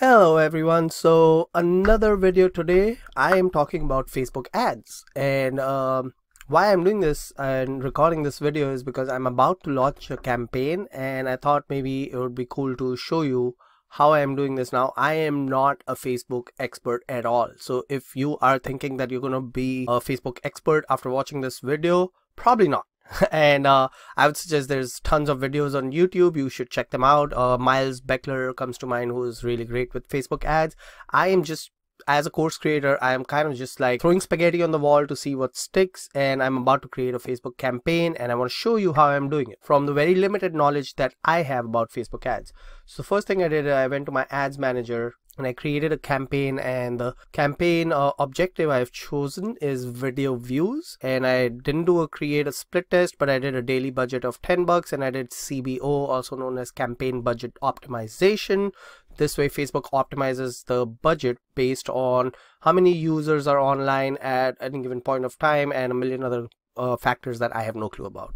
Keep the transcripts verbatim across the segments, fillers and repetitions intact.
Hello everyone, so another video today. I am talking about Facebook ads, and um, why I'm doing this and recording this video is because I'm about to launch a campaign, and I thought maybe it would be cool to show you how I am doing this now. I am not a Facebook expert at all, so if you are thinking that you're gonna be a Facebook expert after watching this video, probably not. And uh, I would suggest there's tons of videos on YouTube. You should check them out. Uh, Myles Beckler comes to mind, who is really great with Facebook ads. I am just, as a course creator, I am kind of just like throwing spaghetti on the wall to see what sticks. And I'm about to create a Facebook campaign, and I want to show you how I'm doing it from the very limited knowledge that I have about Facebook ads. So first thing I did, I went to my ads manager and I created a campaign, and the campaign uh, objective I've chosen is video views. And I didn't do a create a split test, but I did a daily budget of ten bucks, and I did C B O, also known as campaign budget optimization. This way Facebook optimizes the budget based on how many users are online at any given point of time and a million other uh, factors that I have no clue about.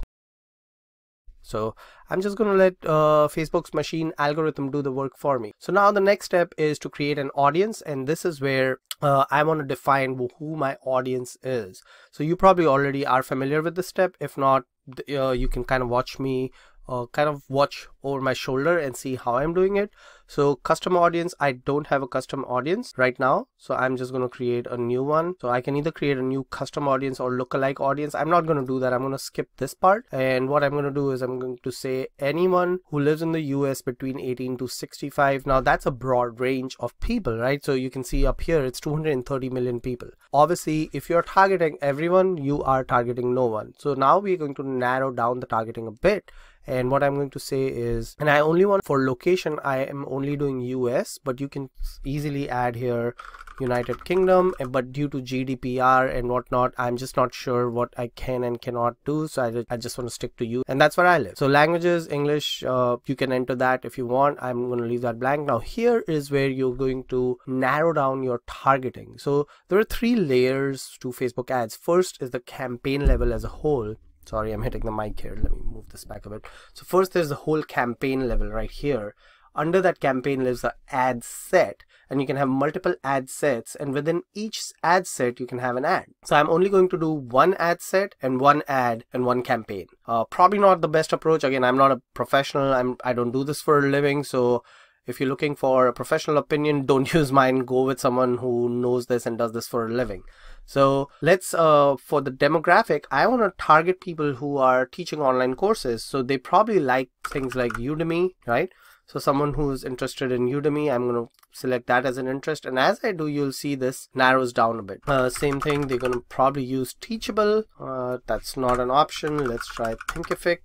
So I'm just going to let uh, Facebook's machine algorithm do the work for me. So now the next step is to create an audience, and this is where uh, I want to define who my audience is. So you probably already are familiar with this step. If not, uh, you can kind of watch me, uh, kind of watch over my shoulder and see how I'm doing it. So custom audience, I don't have a custom audience right now, so I'm just going to create a new one. So I can either create a new custom audience or lookalike audience. I'm not going to do that. I'm going to skip this part, and what I'm going to do is I'm going to say anyone who lives in the U S between eighteen to sixty-five. Now that's a broad range of people, right? So you can see up here it's two hundred thirty million people. Obviously if you're targeting everyone, you are targeting no one. So now we're going to narrow down the targeting a bit, and what I'm going to say is, and I only want for location, I am only Only doing U S, but you can easily add here United Kingdom, but due to G D P R and whatnot, I'm just not sure what I can and cannot do, so I, I just want to stick to you, and that's where I live. So languages, English, uh, you can enter that if you want. I'm going to leave that blank. Now here is where you're going to narrow down your targeting. So there are three layers to Facebook ads. First is the campaign level as a whole. Sorry, I'm hitting the mic here. Let me move this back a bit. So first there's the whole campaign level right here. Under that campaign lives the ad set, and you can have multiple ad sets, and within each ad set you can have an ad. So I'm only going to do one ad set and one ad and one campaign. Uh, probably not the best approach. Again, I'm not a professional. I'm I don't do this for a living. So if you're looking for a professional opinion, don't use mine. Go with someone who knows this and does this for a living. So let's, uh, for the demographic, I want to target people who are teaching online courses. So they probably like things like Udemy, right? So someone who's interested in Udemy, I'm going to select that as an interest. And as I do, you'll see this narrows down a bit. Uh, same thing, they're going to probably use Teachable. Uh, that's not an option. Let's try Thinkific.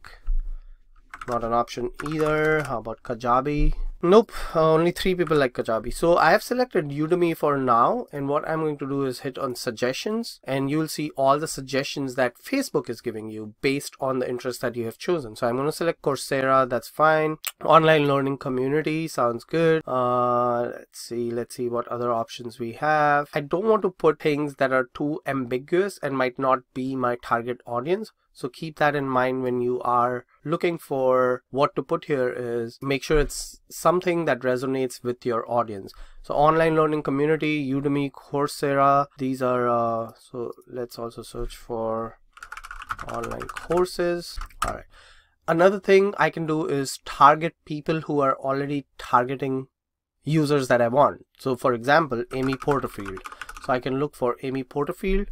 Not an option either. How about Kajabi? Nope, uh, only three people like Kajabi. So I have selected Udemy for now, and what I'm going to do is hit on suggestions, and you'll see all the suggestions that Facebook is giving you based on the interest that you have chosen. So I'm going to select Coursera, that's fine. Online learning community, sounds good. Uh, let's see, let's see what other options we have. I don't want to put things that are too ambiguous and might not be my target audience. So keep that in mind when you are looking for what to put here, is make sure it's something that resonates with your audience. So online learning community, Udemy, Coursera, these are, uh, so let's also search for online courses. All right. Another thing I can do is target people who are already targeting users that I want. So for example, Amy Porterfield. So I can look for Amy Porterfield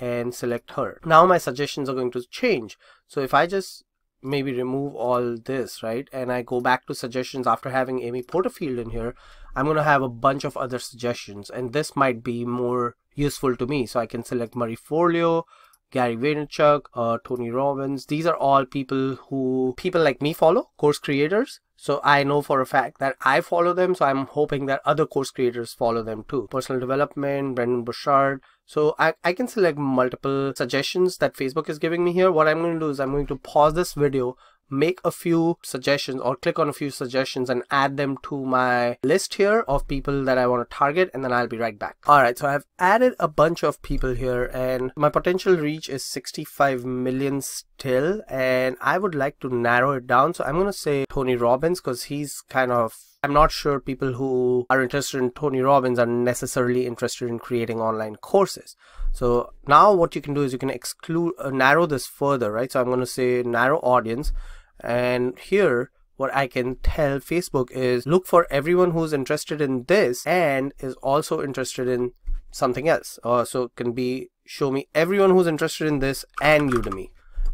and select her. Now my suggestions are going to change. So if I just maybe remove all this, right, and I go back to suggestions after having Amy Porterfield in here, I'm going to have a bunch of other suggestions, and this might be more useful to me. So I can select Marie Forleo, Gary Vaynerchuk, uh, Tony Robbins. These are all people who people like me follow, course creators. So I know for a fact that I follow them. So I'm hoping that other course creators follow them too. Personal development, Brendon Bouchard. So I, I can select multiple suggestions that Facebook is giving me here. What I'm going to do is I'm going to pause this video, make a few suggestions or click on a few suggestions and add them to my list here of people that I want to target, and then I'll be right back. All right, so I've added a bunch of people here, and my potential reach is sixty-five million still, and I would like to narrow it down. So I'm going to say Tony Robbins because he's kind of I'm not sure people who are interested in Tony Robbins are necessarily interested in creating online courses. So now what you can do is you can exclude, uh, narrow this further, right? So I'm going to say narrow audience, and here what I can tell Facebook is look for everyone who's interested in this and is also interested in something else. Uh, so it can be show me everyone who's interested in this and Udemy,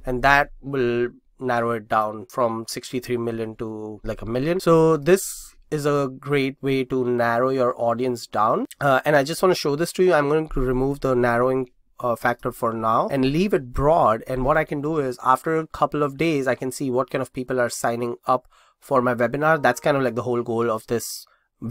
and that will narrow it down from sixty-three million to like a million. So this is a great way to narrow your audience down. Uh, and I just want to show this to you. I'm going to remove the narrowing Uh, factor for now and leave it broad, and what I can do is after a couple of days I can see what kind of people are signing up for my webinar. That's kind of like the whole goal of this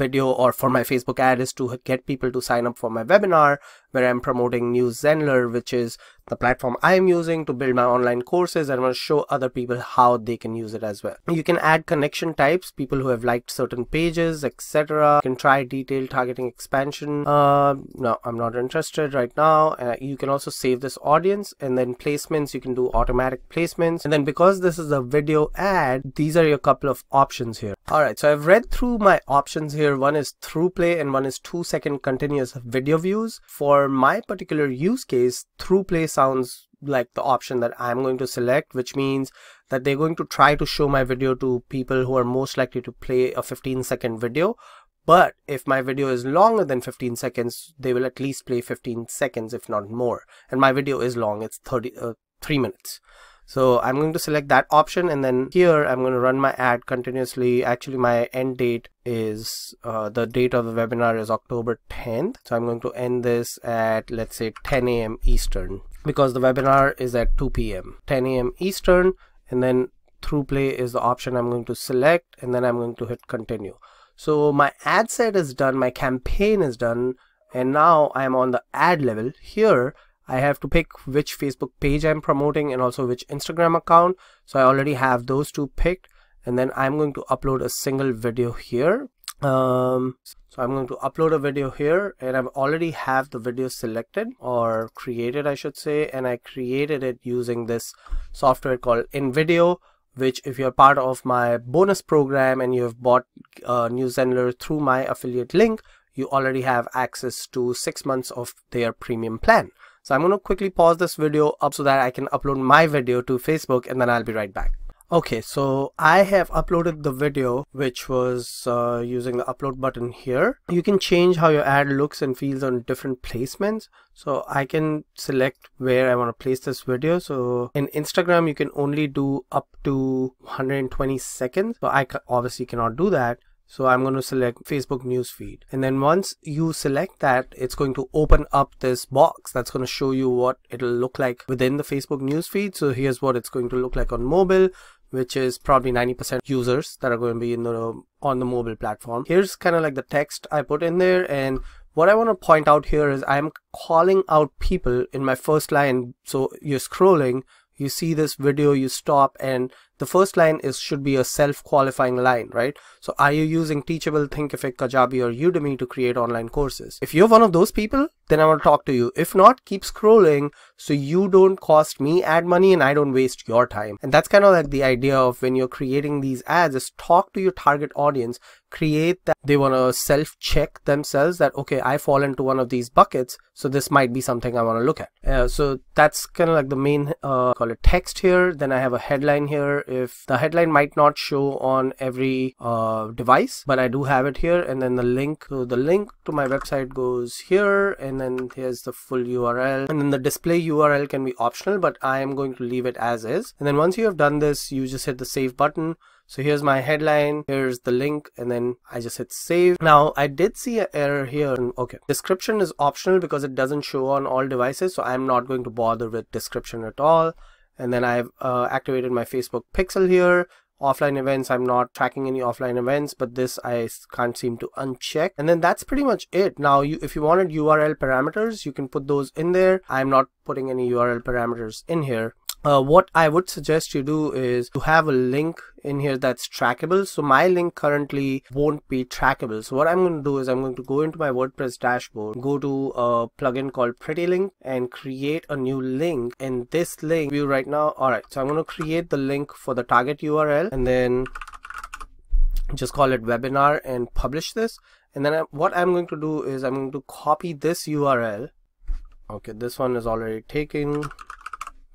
video or for my Facebook ad, is to get people to sign up for my webinar where I'm promoting new Zenler, which is the platform I'm using to build my online courses, and I want to show other people how they can use it as well. You can add connection types, people who have liked certain pages, etc. You can try detailed targeting expansion. Uh, no, I'm not interested right now. Uh, you can also save this audience, and then placements, you can do automatic placements, and then because this is a video ad, these are your couple of options here. Alright, so I've read through my options here. One is through play and one is two second continuous video views. For my particular use case, through play sounds like the option that I'm going to select, which means that they're going to try to show my video to people who are most likely to play a fifteen second video. But if my video is longer than fifteen seconds, they will at least play fifteen seconds, if not more. And my video is long, it's thirty-three minutes. So I'm going to select that option, and then here I'm going to run my ad continuously. Actually, my end date is, uh, the date of the webinar is October tenth. So I'm going to end this at, let's say, ten A M Eastern, because the webinar is at two P M ten A M Eastern, and then through play is the option I'm going to select, and then I'm going to hit continue. So my ad set is done, my campaign is done, and now I'm on the ad level here. I have to pick which Facebook page I'm promoting and also which Instagram account. So I already have those two picked, and then I'm going to upload a single video here. Um, so I'm going to upload a video here, and I've already have the video selected or created, I should say, and I created it using this software called InVideo, which if you're part of my bonus program and you've bought uh, New Zenler through my affiliate link, you already have access to six months of their premium plan. So I'm going to quickly pause this video up so that I can upload my video to Facebook, and then I'll be right back. Okay, so I have uploaded the video, which was uh, using the upload button here. You can change how your ad looks and feels on different placements. So I can select where I want to place this video. So in Instagram, you can only do up to one hundred twenty seconds. So I obviously cannot do that. So I'm going to select Facebook newsfeed, and then once you select that, it's going to open up this box that's going to show you what it'll look like within the Facebook newsfeed. So here's what it's going to look like on mobile, which is probably ninety percent users that are going to be in the, on the mobile platform. Here's kind of like the text I put in there, and what I want to point out here is I'm calling out people in my first line. So you're scrolling, you see this video, you stop, and the first line is should be a self-qualifying line, right? So are you using Teachable, Thinkific, Kajabi, or Udemy to create online courses? If you're one of those people, then I want to talk to you. If not, keep scrolling so you don't cost me ad money and I don't waste your time. And that's kind of like the idea of when you're creating these ads, is talk to your target audience, create that they want to self-check themselves that, okay, I fall into one of these buckets, so this might be something I want to look at. Uh, so that's kind of like the main uh, call it text here. Then I have a headline here. If the headline might not show on every uh, device, but I do have it here, and then the link to so the link to my website goes here, and then here's the full U R L, and then the display U R L can be optional, but I am going to leave it as is. And then once you have done this, you just hit the save button. So here's my headline, here's the link, and then I just hit save. Now I did see an error here. Okay, description is optional because it doesn't show on all devices, so I'm not going to bother with description at all. And then I've uh, activated my Facebook pixel here. Offline events, I'm not tracking any offline events, but this I can't seem to uncheck. And then that's pretty much it. Now you, if you wanted U R L parameters, you can put those in there. I'm not putting any U R L parameters in here. Uh, what I would suggest you do is to have a link in here that's trackable. So my link currently won't be trackable. So what I'm going to do is I'm going to go into my WordPress dashboard, go to a plugin called Pretty Link, and create a new link. And this link view right now. All right, so I'm going to create the link for the target U R L, and then just call it webinar and publish this. And then I, what I'm going to do is I'm going to copy this U R L. Okay, this one is already taken.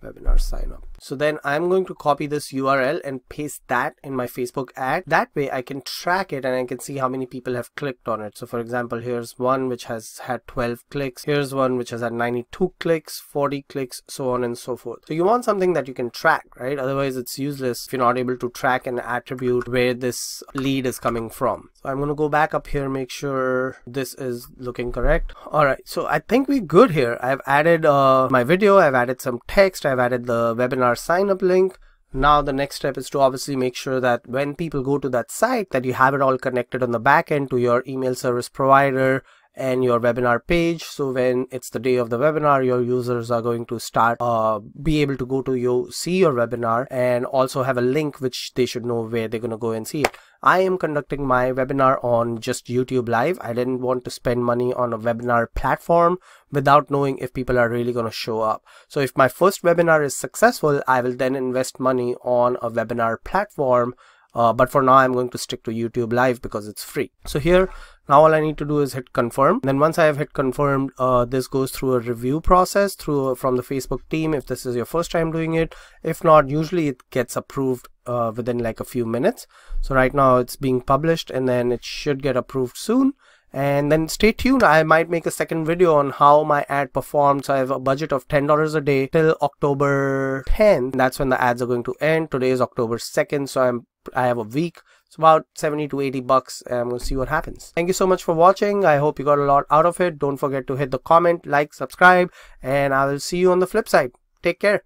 Webinar sign up. So then I'm going to copy this U R L and paste that in my Facebook ad. That way I can track it and I can see how many people have clicked on it. So for example, here's one which has had twelve clicks. Here's one which has had ninety-two clicks, forty clicks, so on and so forth. So you want something that you can track, right? Otherwise it's useless if you're not able to track and attribute where this lead is coming from. So I'm going to go back up here, make sure this is looking correct. All right, so I think we're good here. I've added uh, my video, I've added some text, I've added the webinar sign up link. Now the next step is to obviously make sure that when people go to that site that you have it all connected on the back end to your email service provider and your webinar page. So when it's the day of the webinar, your users are going to start uh, be able to go to you, see your webinar, and also have a link which they should know where they're going to go and see it. I am conducting my webinar on just YouTube Live. I didn't want to spend money on a webinar platform without knowing if people are really going to show up. So if my first webinar is successful, I will then invest money on a webinar platform. Uh, but for now, I'm going to stick to YouTube Live because it's free. So here, now all I need to do is hit confirm. Then once I have hit confirmed, uh, this goes through a review process through from the Facebook team if this is your first time doing it. If not, usually it gets approved uh, within like a few minutes. So right now it's being published and then it should get approved soon. And then stay tuned, I might make a second video on how my ad performed. So I have a budget of ten dollars a day till October tenth. That's when the ads are going to end. Today is October second, so I'm I have a week. It's about seventy to eighty bucks, and I'm going to see what happens. Thank you so much for watching. I hope you got a lot out of it. Don't forget to hit the comment, like, subscribe, and I will see you on the flip side. Take care.